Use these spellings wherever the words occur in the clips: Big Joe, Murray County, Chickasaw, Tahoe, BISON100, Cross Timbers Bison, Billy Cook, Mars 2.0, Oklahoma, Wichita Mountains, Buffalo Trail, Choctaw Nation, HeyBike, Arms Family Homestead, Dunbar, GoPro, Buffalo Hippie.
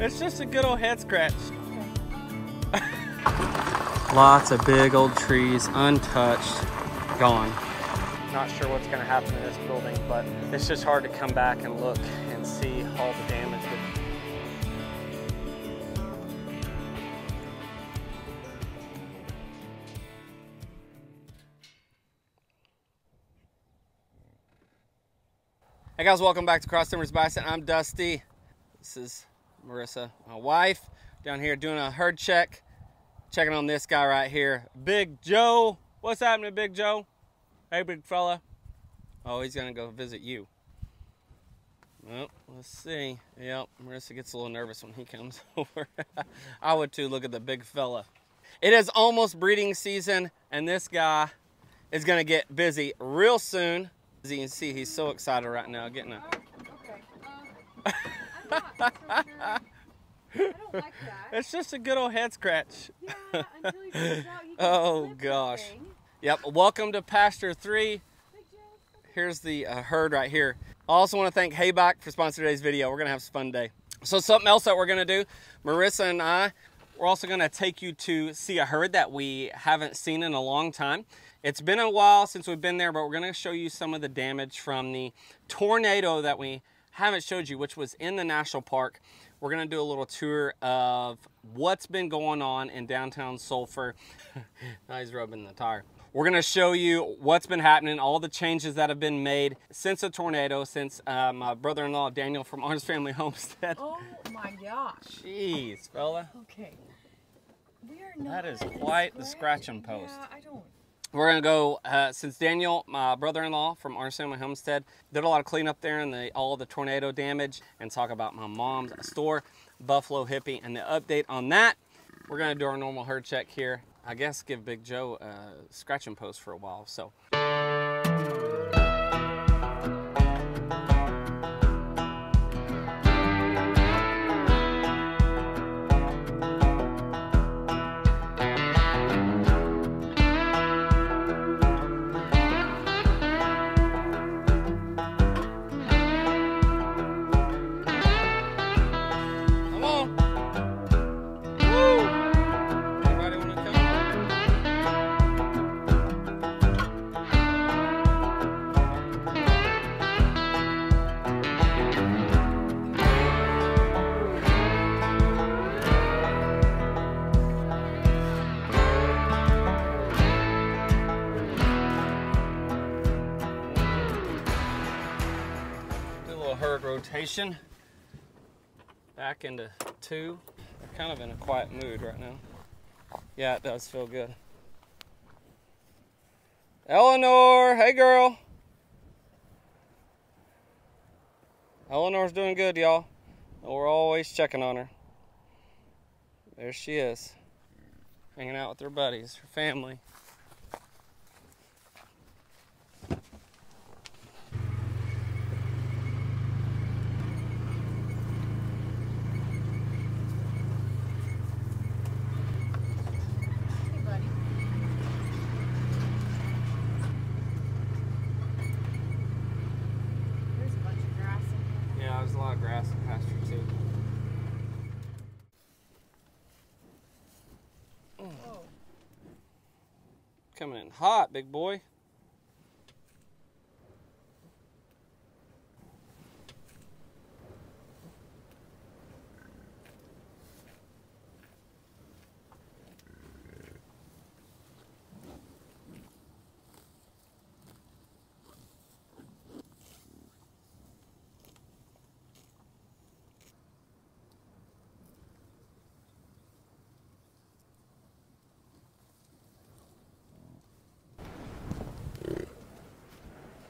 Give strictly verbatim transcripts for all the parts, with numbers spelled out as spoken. It's just a good old head scratch. Lots of big old trees, untouched, gone. Not sure what's gonna happen to this building, but it's just hard to come back and look and see all the damage. Hey guys, welcome back to Cross Timbers Bison. I'm Dusty. This is Marissa, my wife, down here doing a herd check, checking on this guy right here, Big Joe. What's happening, Big Joe? Hey, big fella. Oh, he's gonna go visit you. Well, let's see. Yep, Marissa gets a little nervous when he comes over. I would too. Look at the big fella. It is almost breeding season, and this guy is gonna get busy real soon. As you can see, he's so excited right now, getting a... Oh, okay. Uh, I'm not. Sure. I don't like that. It's just a good old head scratch. Yeah, until he comes out, he can oh, gosh. Thing. Yep, welcome to Pasture three. Here's the uh, herd right here. I also want to thank HeyBike for sponsoring today's video. We're going to have a fun day. So something else that we're going to do, Marissa and I, we're also going to take you to see a herd that we haven't seen in a long time. It's been a while since we've been there, but we're gonna show you some of the damage from the tornado that we haven't showed you, which was in the national park. We're gonna do a little tour of what's been going on in downtown Sulphur. Now he's rubbing the tire. We're gonna show you what's been happening, all the changes that have been made since the tornado, since uh, my brother-in-law, Daniel from Arms Family Homestead. Oh my gosh. Jeez, fella. Okay. We are not. That is quite the scratching post. Yeah, I don't. We're gonna go, uh, since Daniel, my brother-in-law from Arms Family Homestead, did a lot of cleanup there and the, all the tornado damage, and talk about my mom's store, Buffalo Hippie, and the update on that. We're gonna do our normal herd check here. I guess give Big Joe a scratching post for a while, so. Rotation back into two. We're kind of in a quiet mood right now. Yeah, it does feel good. Eleanor, hey girl. Eleanor's doing good, y'all. We're always checking on her. There she is, hanging out with her buddies, her family. Coming in hot, big boy.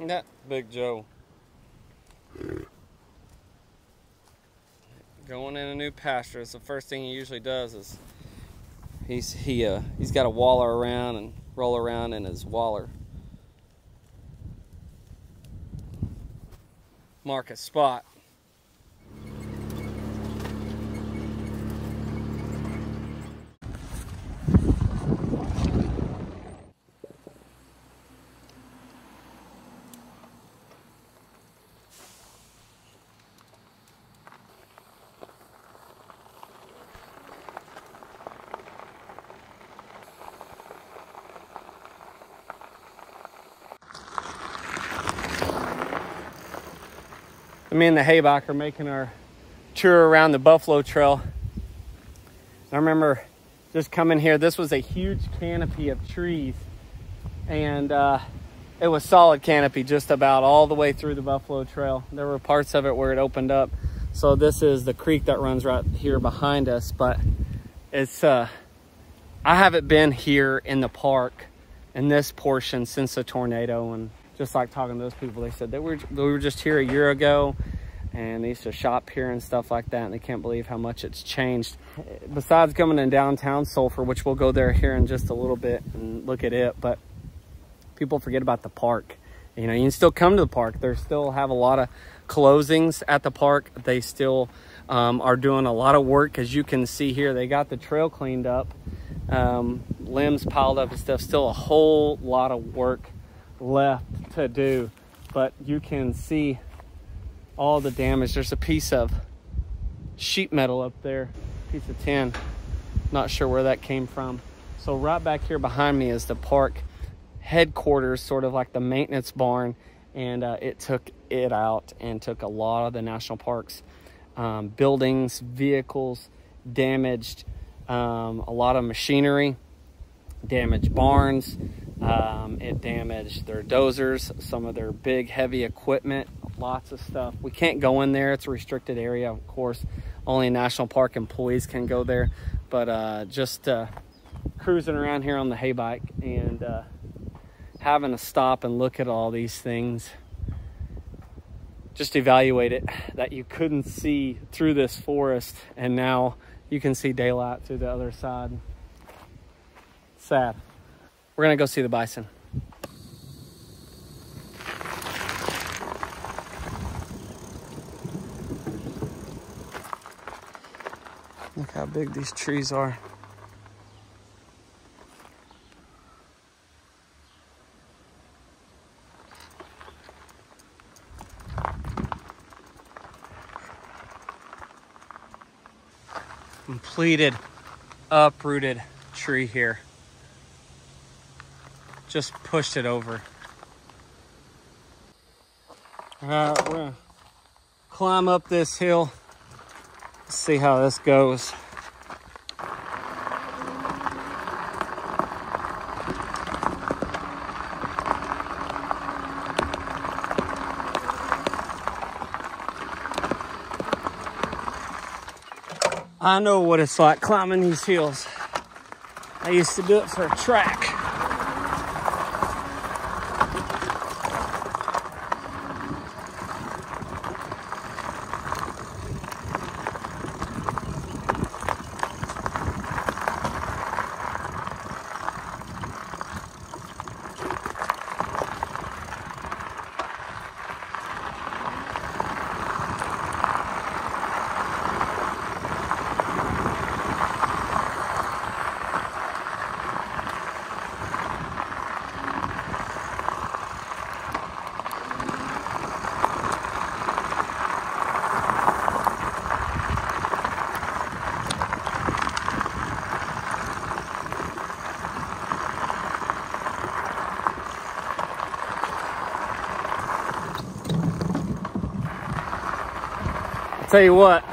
That Big Joe. Going in a new pasture. It's the first thing he usually does is he's he uh he's got a waller around and roll around in his waller. Mark a spot. me and the HeyBike are making our tour around the Buffalo Trail. I remember just coming here, this was a huge canopy of trees, and uh, it was solid canopy just about all the way through the Buffalo Trail. There were parts of it where it opened up. So this is the creek that runs right here behind us, but it's, uh, I haven't been here in the park in this portion since the tornado. And just like talking to those people, they said they were, we were just here a year ago, and they used to shop here and stuff like that, and they can't believe how much it's changed. Besides coming in downtown Sulphur, which we'll go there here in just a little bit and look at it, but people forget about the park. You know, you can still come to the park. They still have a lot of closings at the park. They still um, are doing a lot of work. As you can see here, they got the trail cleaned up, um, limbs piled up and stuff. Still a whole lot of work left to do, but you can see all the damage. There's a piece of sheet metal up there, piece of tin. Not sure where that came from. So right back here behind me is the park headquarters, sort of like the maintenance barn, and uh, it took it out and took a lot of the national parks um, buildings, vehicles damaged, um, a lot of machinery damaged, barns, um, it damaged their dozers, some of their big heavy equipment, lots of stuff. We can't go in there, it's a restricted area, of course. Only national park employees can go there, but uh, just uh, cruising around here on the HeyBike and uh, having to stop and look at all these things, just evaluate it, that you couldn't see through this forest, and now you can see daylight through the other side. Sad. We're gonna go see the bison. Look how big these trees are. Completed, uprooted tree here. Just pushed it over. All right, we're gonna climb up this hill. Let's see how this goes. I know what it's like climbing these hills. I used to do it for a track. Tell you what,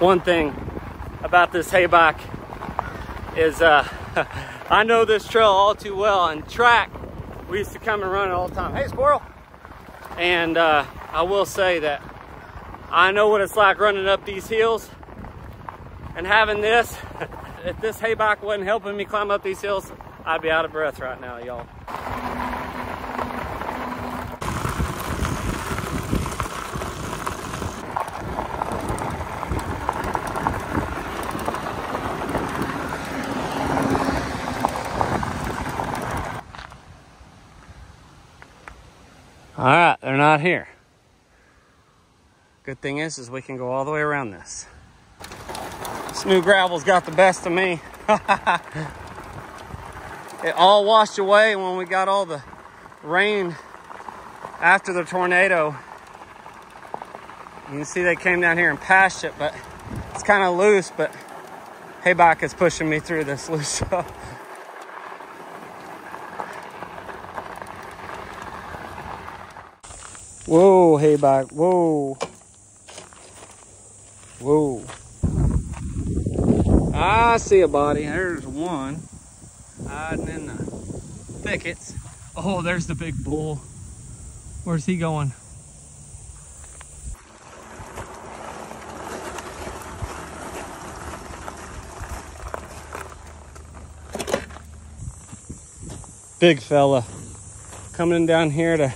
one thing about this HeyBike is uh, I know this trail all too well. And track, we used to come and run it all the time. Hey, squirrel! And uh, I will say that I know what it's like running up these hills and having this. If this HeyBike wasn't helping me climb up these hills, I'd be out of breath right now, y'all. All right, they're not here. Good thing is, is we can go all the way around this. This new gravel's got the best of me. It all washed away when we got all the rain after the tornado. You can see they came down here and patched it, but it's kind of loose, but HeyBike is pushing me through this loose stuff. Whoa, HeyBike, whoa. Whoa. I see a body. There's one hiding in the thickets. Oh, there's the big bull. Where's he going? Big fella. Coming down here to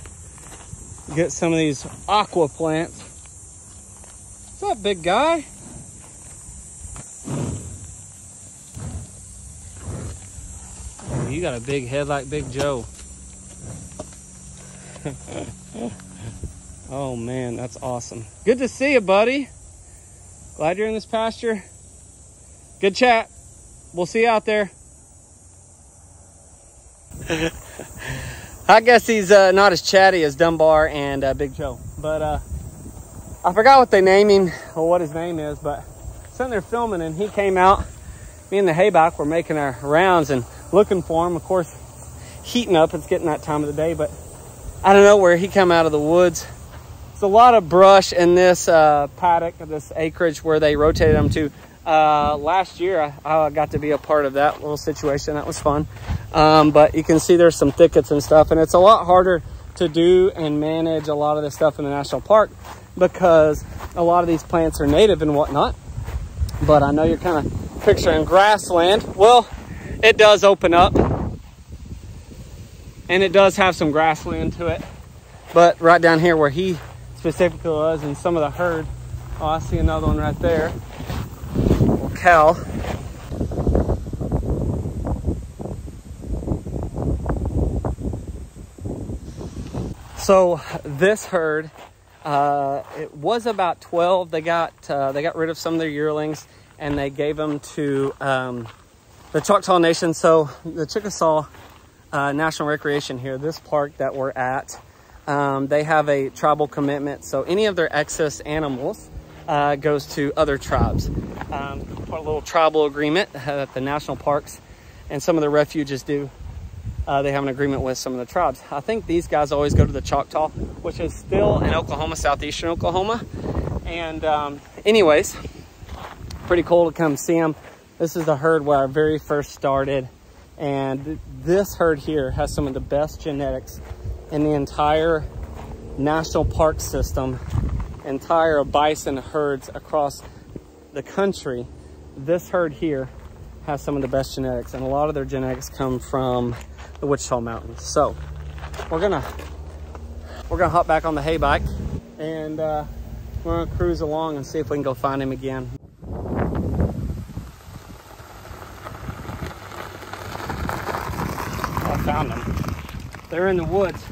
get some of these aqua plants. What's up, big guy? You got a big head like Big Joe. Oh man, that's awesome. Good to see you, buddy. Glad you're in this pasture. Good chat. We'll see you out there. I guess he's uh, not as chatty as Dunbar and uh, Big Joe. But uh, I forgot what they name him or what his name is, but sitting there filming and he came out. Me and the HeyBike were making our rounds and looking for him. Of course, heating up, it's getting that time of the day, but I don't know where he come out of the woods. It's a lot of brush in this uh, paddock, this acreage where they rotated them to. Uh, last year, I, I got to be a part of that little situation. That was fun. Um, but you can see there's some thickets and stuff, and it's a lot harder to do and manage a lot of this stuff in the national park because a lot of these plants are native and whatnot. But I know you're kind of picturing grassland. Well, it does open up and it does have some grassland to it, but right down here where he specifically was and some of the herd. Oh, I see another one right there. Little cow. So this herd, uh, it was about twelve. They got, uh, they got rid of some of their yearlings and they gave them to, um, the Choctaw Nation, so the Chickasaw uh, National Recreation here, this park that we're at, um, they have a tribal commitment. So any of their excess animals uh, goes to other tribes. Um, a little tribal agreement that the national parks and some of the refuges do. Uh, they have an agreement with some of the tribes. I think these guys always go to the Choctaw, which is still in Oklahoma, southeastern Oklahoma. And um, anyways, pretty cool to come see them. This is the herd where I very first started, and this herd here has some of the best genetics in the entire national park system, entire bison herds across the country. This herd here has some of the best genetics, and a lot of their genetics come from the Wichita Mountains. So we're gonna we're gonna hop back on the HeyBike, and uh, we're gonna cruise along and see if we can go find him again. Found them. They're in the woods.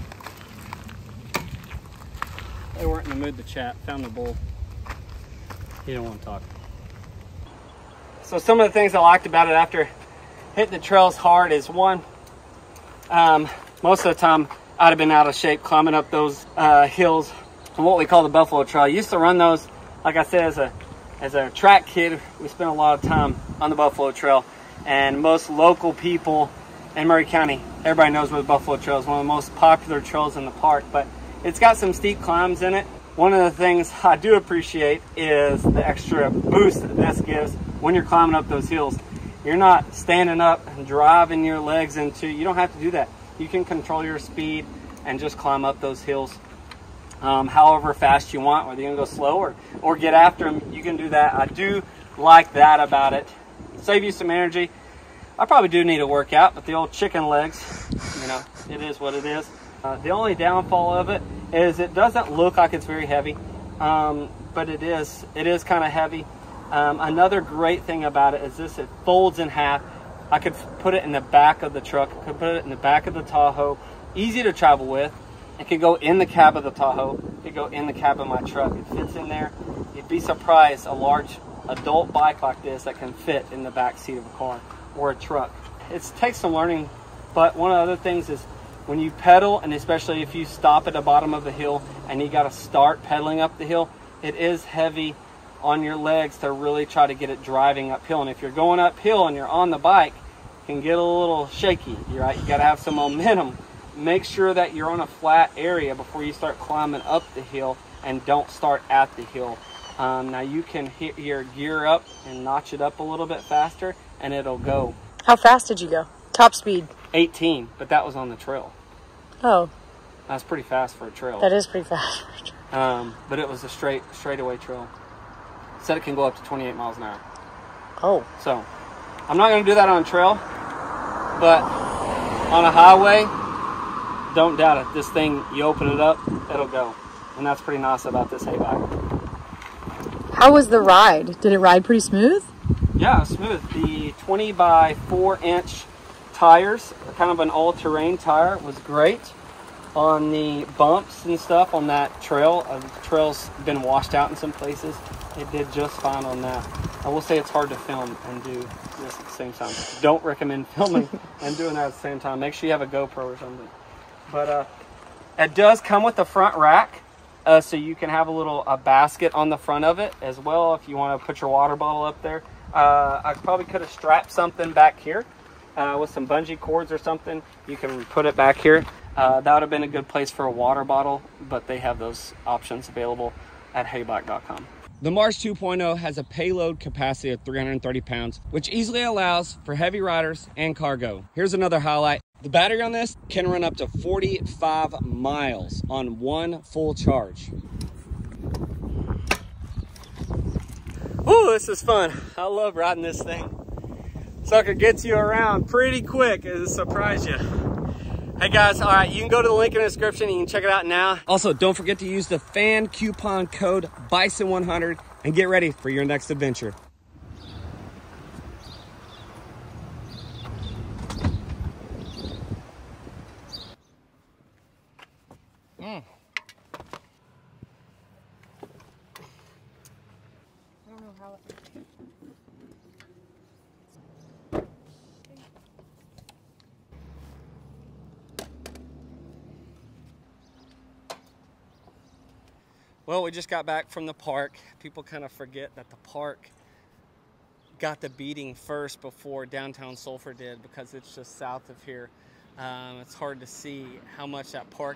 They weren't in the mood to chat. Found the bull. He didn't want to talk. So some of the things I liked about it after hitting the trails hard is one, um, most of the time I'd have been out of shape climbing up those uh, hills on what we call the Buffalo Trail. I used to run those, like I said, as a, as a track kid. We spent a lot of time on the Buffalo Trail, and most local people in Murray County, everybody knows where the Buffalo Trail is, one of the most popular trails in the park, but it's got some steep climbs in it. One of the things I do appreciate is the extra boost that this gives when you're climbing up those hills. You're not standing up and driving your legs into, you don't have to do that. You can control your speed and just climb up those hills um, however fast you want, whether you can go slow or, or get after them, you can do that. I do like that about it. Save you some energy. I probably do need a workout, but the old chicken legs, you know, it is what it is. Uh, the only downfall of it is it doesn't look like it's very heavy, um, but it is, it is kind of heavy. Um, another great thing about it is this, it folds in half. I could put it in the back of the truck, I could put it in the back of the Tahoe, easy to travel with. It could go in the cab of the Tahoe, it could go in the cab of my truck. It fits in there. You'd be surprised a large adult bike like this that can fit in the back seat of a car or a truck. It takes some learning, but one of the other things is when you pedal, and especially if you stop at the bottom of the hill and you got to start pedaling up the hill, it is heavy on your legs to really try to get it driving uphill. And if you're going uphill and you're on the bike, it can get a little shaky, right? You got to have some momentum. Make sure that you're on a flat area before you start climbing up the hill, and don't start at the hill. Um, now you can hit your gear up and notch it up a little bit faster and it'll go. How fast did you go? Top speed? eighteen, but that was on the trail. Oh. That's pretty fast for a trail. That is pretty fast for a trail. Um, but it was a straight, straightaway trail. It said it can go up to twenty-eight miles an hour. Oh. So, I'm not going to do that on a trail, but on a highway, don't doubt it. This thing, you open it up, it'll go. And that's pretty nice about this HeyBike. How was the ride? Did it ride pretty smooth? Yeah, smooth. The twenty by four inch tires, kind of an all-terrain tire, was great. On the bumps and stuff on that trail, uh, the trail's been washed out in some places. It did just fine on that. I will say it's hard to film and do this at the same time. Don't recommend filming and doing that at the same time. Make sure you have a GoPro or something. But uh, it does come with the front rack, uh, so you can have a little a basket on the front of it as well if you want to put your water bottle up there. Uh, I probably could have strapped something back here uh, with some bungee cords or something. You can put it back here. Uh, that would have been a good place for a water bottle, but they have those options available at heybike dot com. The Mars two point oh has a payload capacity of three hundred thirty pounds, which easily allows for heavy riders and cargo. Here's another highlight. The battery on this can run up to forty-five miles on one full charge. Ooh, this is fun. I love riding this thing. Sucker gets you around pretty quick. It'll surprise you. Hey guys, all right, you can go to the link in the description and you can check it out now. Also, don't forget to use the fan coupon code bison one hundred and get ready for your next adventure. Mm. I don't know how it... Well, we just got back from the park. People kind of forget that the park got the beating first before downtown Sulphur did because it's just south of here. Um, it's hard to see how much that park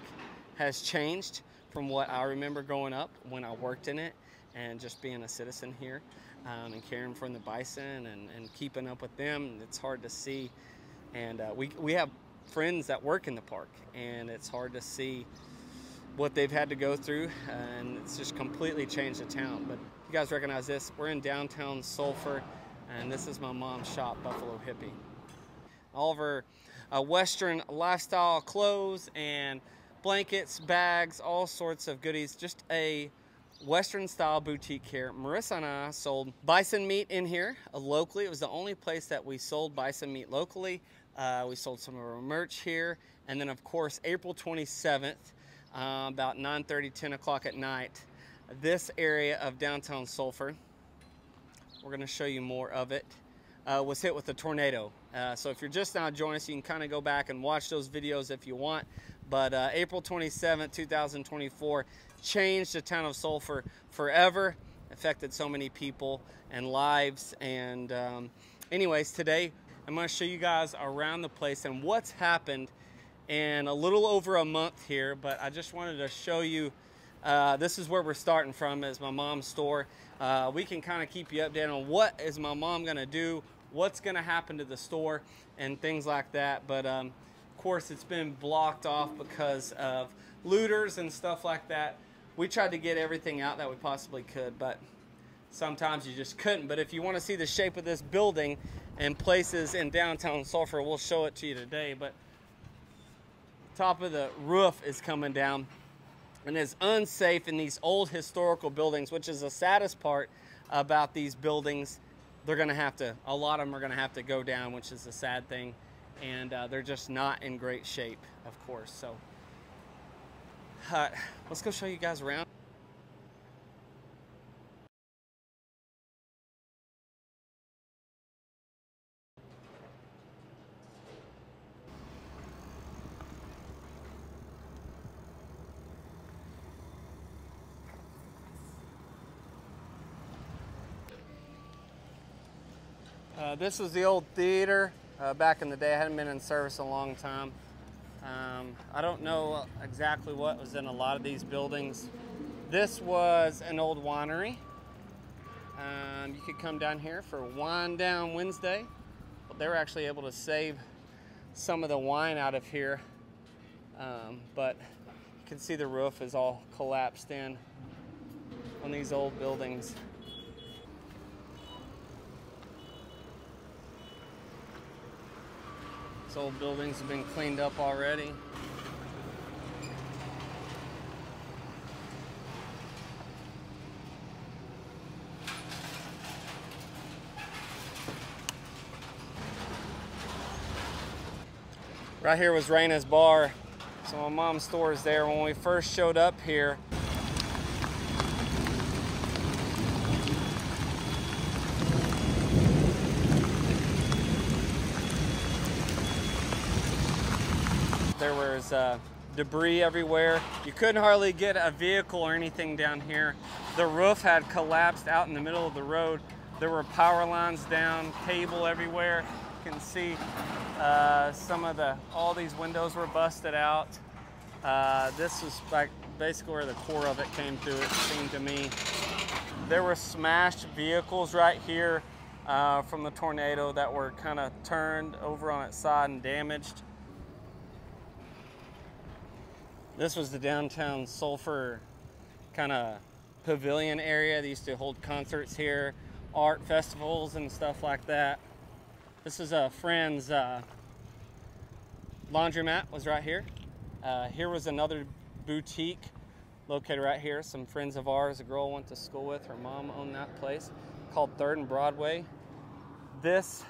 has changed from what I remember growing up when I worked in it and just being a citizen here um, and caring for the bison and, and keeping up with them. It's hard to see. And uh, we, we have friends that work in the park, and it's hard to see what they've had to go through, and it's just completely changed the town. But you guys recognize this. We're in downtown Sulphur, and this is my mom's shop, Buffalo Hippie. All of her uh, Western lifestyle clothes and blankets, bags, all sorts of goodies. Just a Western style boutique here. Marissa and I sold bison meat in here locally. It was the only place that we sold bison meat locally. Uh, we sold some of our merch here. And then of course, April twenty-seventh, Uh, about nine thirty, ten o'clock at night, this area of downtown Sulphur, we're going to show you more of it, uh, was hit with a tornado. Uh, so if you're just now joining us, you can kind of go back and watch those videos if you want. But uh, April twenty-seventh, two thousand twenty-four changed the town of Sulphur forever, affected so many people and lives. And um, anyways, today I'm going to show you guys around the place and what's happened and a little over a month here, but I just wanted to show you, uh, this is where we're starting from, is my mom's store. Uh, we can kind of keep you updated on what is my mom gonna do, what's gonna happen to the store, and things like that. But um, of course, it's been blocked off because of looters and stuff like that. We tried to get everything out that we possibly could, but sometimes you just couldn't. But if you wanna see the shape of this building and places in downtown Sulphur, we'll show it to you today. But top of the roof is coming down, and it's unsafe in these old historical buildings, which is the saddest part about these buildings. They're gonna have to, a lot of them are gonna have to go down, which is the sad thing, and uh, they're just not in great shape, of course. So uh, let's go show you guys around. Uh, this was the old theater uh, back in the day. I hadn't been in service in a long time. Um, I don't know exactly what was in a lot of these buildings. This was an old winery Um, you could come down here for Wine Down Wednesday. Well, they were actually able to save some of the wine out of here, um, but you can see the roof is all collapsed in on these old buildings. These old buildings have been cleaned up already. Right here was Raina's bar. So my mom's store is there. When we first showed up here, there was uh, debris everywhere. You couldn't hardly get a vehicle or anything down here. The roof had collapsed out in the middle of the road. There were power lines down, cable everywhere. You can see uh, some of the, all these windows were busted out. Uh, this was like basically where the core of it came through, it seemed to me. There were smashed vehicles right here uh, from the tornado that were kind of turned over on its side and damaged. This was the downtown Sulphur kind of pavilion area. They used to hold concerts here, art festivals and stuff like that. This is a friend's uh, laundromat, was right here. Uh, here was another boutique located right here. Some friends of ours, a girl went to school with, her mom owned that place, called Third and Broadway. This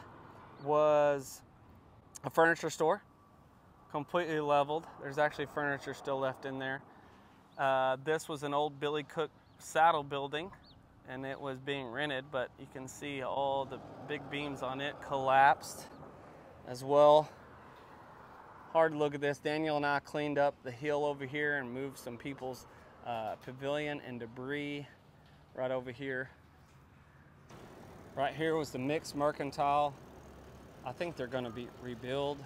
was a furniture store, completely leveled. There's actually furniture still left in there. Uh, this was an old Billy Cook saddle building, and it was being rented, but you can see all the big beams on it collapsed as well. Hard look at this. Daniel and I cleaned up the hill over here and moved some people's uh, pavilion and debris right over here. Right here was the Mixed Mercantile. I think they're gonna be rebuild.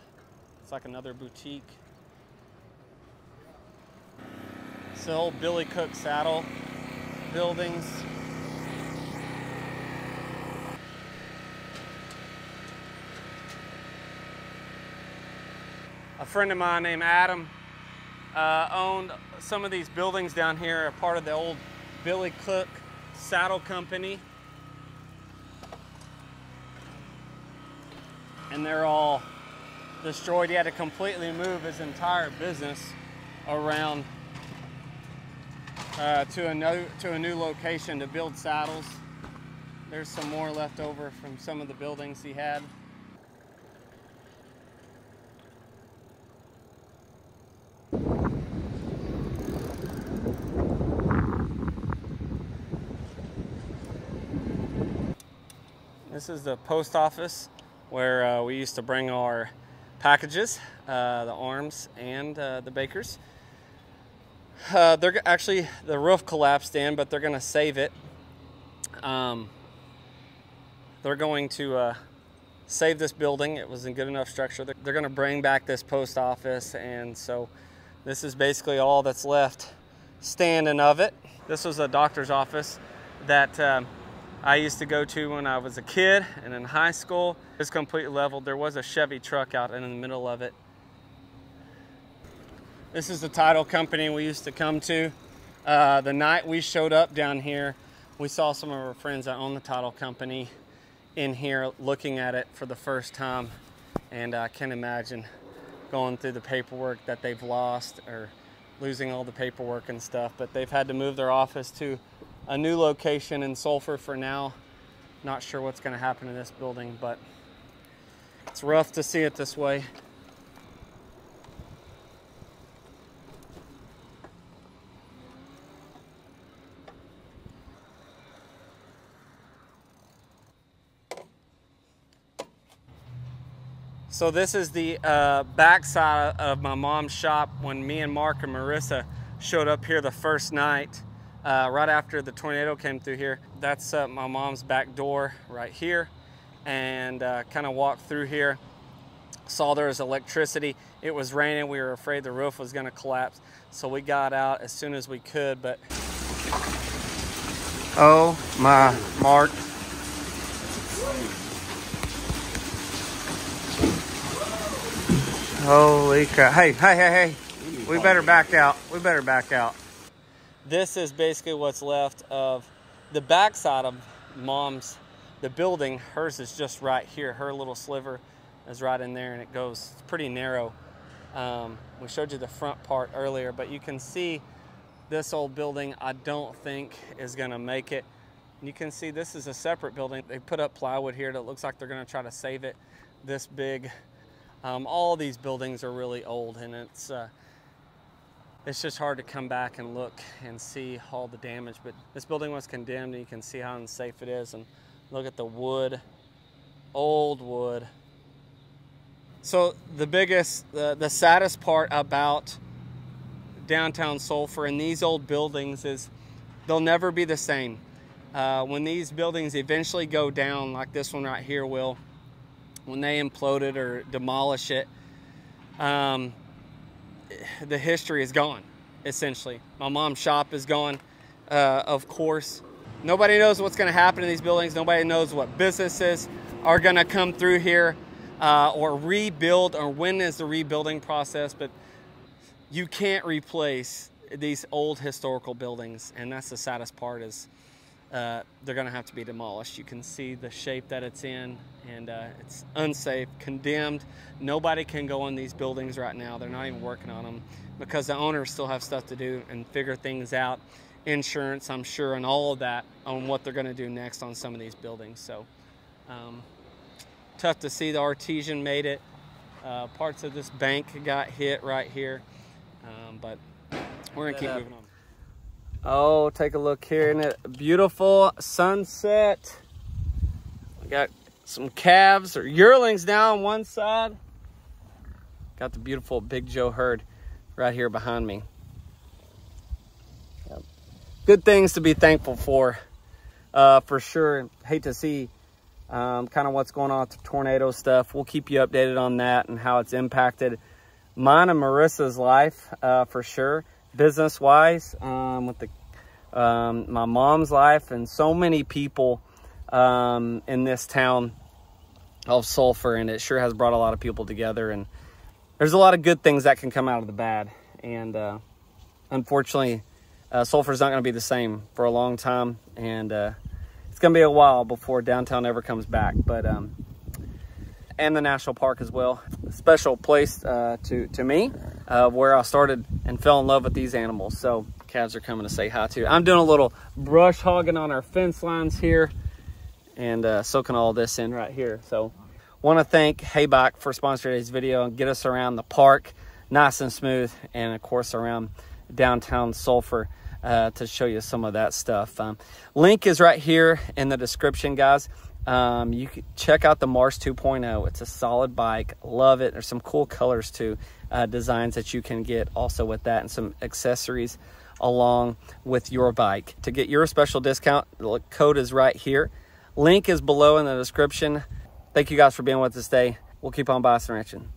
It's like another boutique. It's the old Billy Cook saddle buildings. A friend of mine named Adam uh, owned some of these buildings down here, a part of the old Billy Cook Saddle Company. And they're all destroyed. He had to completely move his entire business around uh, to, a no, to a new location to build saddles. There's some more left over from some of the buildings he had. This is the post office where uh, we used to bring our packages, uh, the Arms and uh, the Bakers. Uh, they're actually, the roof collapsed in, but they're gonna save it. Um, they're going to uh, save this building. It was in good enough structure. They're, they're gonna bring back this post office, and so this is basically all that's left standing of it. This was a doctor's office that um, I used to go to when I was a kid and in high school. It's completely leveled. There was a Chevy truck out in the middle of it. This is the title company we used to come to. Uh, the night we showed up down here, we saw some of our friends that own the title company in here looking at it for the first time. And I can imagine going through the paperwork that they've lost, or losing all the paperwork and stuff, but they've had to move their office to a new location in Sulphur for now. Not sure what's gonna happen to this building, but it's rough to see it this way. So this is the uh, backside of my mom's shop when me and Mark and Marissa showed up here the first night. Uh, right after the tornado came through here. That's uh, my mom's back door right here, and uh, kind of walked through here, saw there was electricity. It was raining. We were afraid the roof was going to collapse, so we got out as soon as we could, but Oh my Mark. Holy crap. Hey, hey, hey, hey. We better back out. We better back out. This is basically what's left of the backside of Mom's, the building. Hers is just right here. Her little sliver is right in there, and it goes, it's pretty narrow. Um, we showed you the front part earlier, but you can see this old building I don't think is gonna make it. You can see this is a separate building. They put up plywood here that looks like they're gonna try to save it. This big. Um, all these buildings are really old, and it's uh, it's just hard to come back and look and see all the damage. But this building was condemned, and you can see how unsafe it is. And look at the wood, old wood. So the biggest, uh, the saddest part about downtown Sulphur and these old buildings is they'll never be the same. Uh, when these buildings eventually go down, like this one right here will, when they implode it or demolish it, um, the history is gone, essentially. My mom's shop is gone, uh, of course. Nobody knows what's gonna happen in these buildings. Nobody knows what businesses are gonna come through here uh, or rebuild, or when is the rebuilding process, but you can't replace these old historical buildings, and that's the saddest part is Uh, they're gonna have to be demolished. You can see the shape that it's in, and uh, it's unsafe, condemned. Nobody can go in these buildings right now. They're not even working on them because the owners still have stuff to do and figure things out, insurance, I'm sure, and all of that on what they're gonna do next on some of these buildings. So um, tough to see. The artesian made it. Uh, parts of this bank got hit right here, um, but we're gonna keep moving on. Oh, take a look here. Isn't it a beautiful sunset? We got some calves or yearlings down on one side. Got the beautiful Big Joe herd right here behind me. Yep. Good things to be thankful for, uh, for sure. Hate to see um, kind of what's going on with the tornado stuff. We'll keep you updated on that and how it's impacted mine and Marissa's life uh, for sure. Business wise, um, with the, um, my mom's life, and so many people um, in this town of Sulphur, and it sure has brought a lot of people together, and there's a lot of good things that can come out of the bad, and uh, unfortunately uh, Sulphur's not going to be the same for a long time, and uh, it's going to be a while before downtown ever comes back, but um, and the national park as well. A special place uh, to, to me, uh, where I started and fell in love with these animals. So calves are coming to say hi to. I'm doing a little brush hogging on our fence lines here, and uh, soaking all this in right here. So want to thank HeyBike for sponsoring today's video and get us around the park nice and smooth, and of course around downtown Sulphur uh, to show you some of that stuff. Um, link is right here in the description, guys. Um, you can check out the Mars two point oh. It's a solid bike. Love it. There's some cool colors too, uh, designs that you can get also with that, and some accessories along with your bike. To get your special discount, the code is right here. Link is below in the description. Thank you guys for being with us today. We'll keep on bicycling.